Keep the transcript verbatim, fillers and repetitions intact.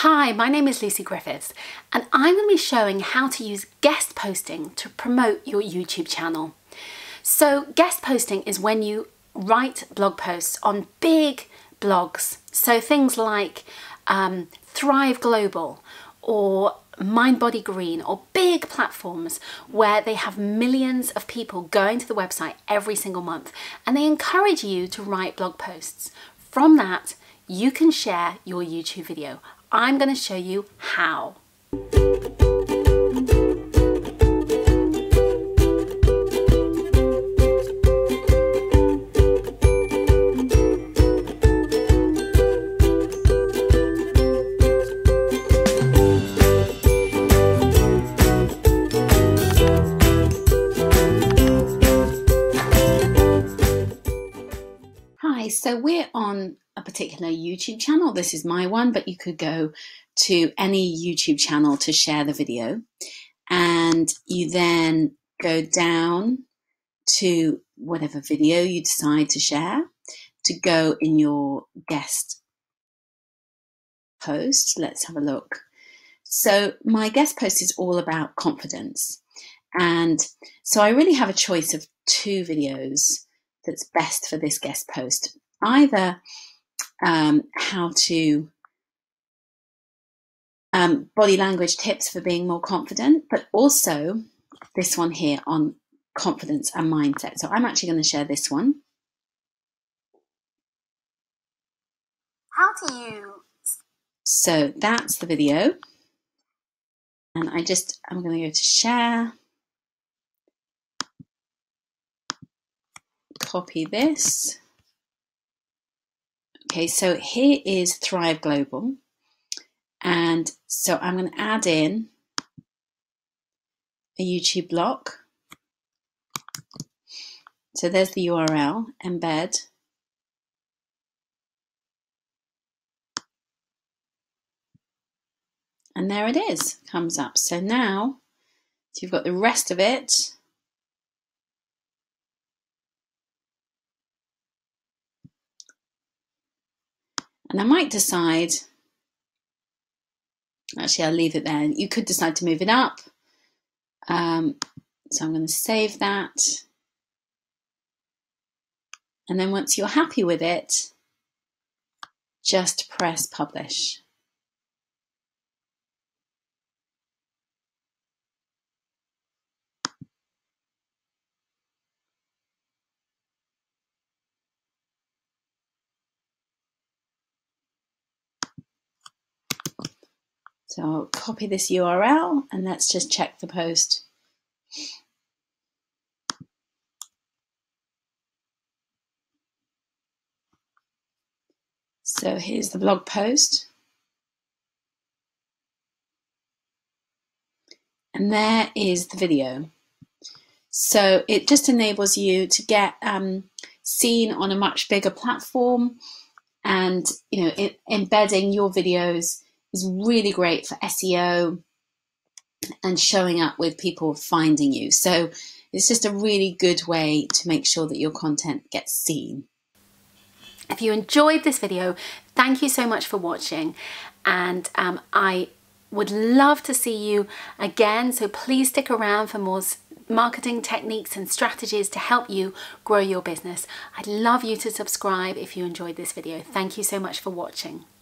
Hi, my name is Lucy Griffiths and I'm going to be showing how to use guest posting to promote your YouTube channel. So guest posting is when you write blog posts on big blogs. So things like um, Thrive Global or Mind Body Green or big platforms where they have millions of people going to the website every single month, and they encourage you to write blog posts. From that, you can share your YouTube video. I'm going to show you how. Hi, so we're on a particular YouTube channel. This is my one, but you could go to any YouTube channel to share the video, and you then go down to whatever video you decide to share to go in your guest post. Let's have a look. So my guest post is all about confidence, and so I really have a choice of two videos that's best for this guest post. Either Um, how to um, body language tips for being more confident, but also this one here on confidence and mindset. So I'm actually going to share this one. How do you? So that's the video, and I just I'm going to go to share, copy this. Okay, so here is Thrive Global, and so I'm going to add in a YouTube block. So there's the U R L, embed. And there it is, comes up. So now, so you've got the rest of it. And I might decide, actually I'll leave it there. You could decide to move it up. Um, so I'm going to save that. And then once you're happy with it, just press publish. So I'll copy this U R L and let's just check the post. So here's the blog post. And there is the video. So it just enables you to get um, seen on a much bigger platform, and you know, it, embedding your videos is really great for S E O and showing up with people finding you. So it's just a really good way to make sure that your content gets seen. If you enjoyed this video, thank you so much for watching, and um, I would love to see you again. So please stick around for more marketing techniques and strategies to help you grow your business. I'd love you to subscribe if you enjoyed this video. Thank you so much for watching.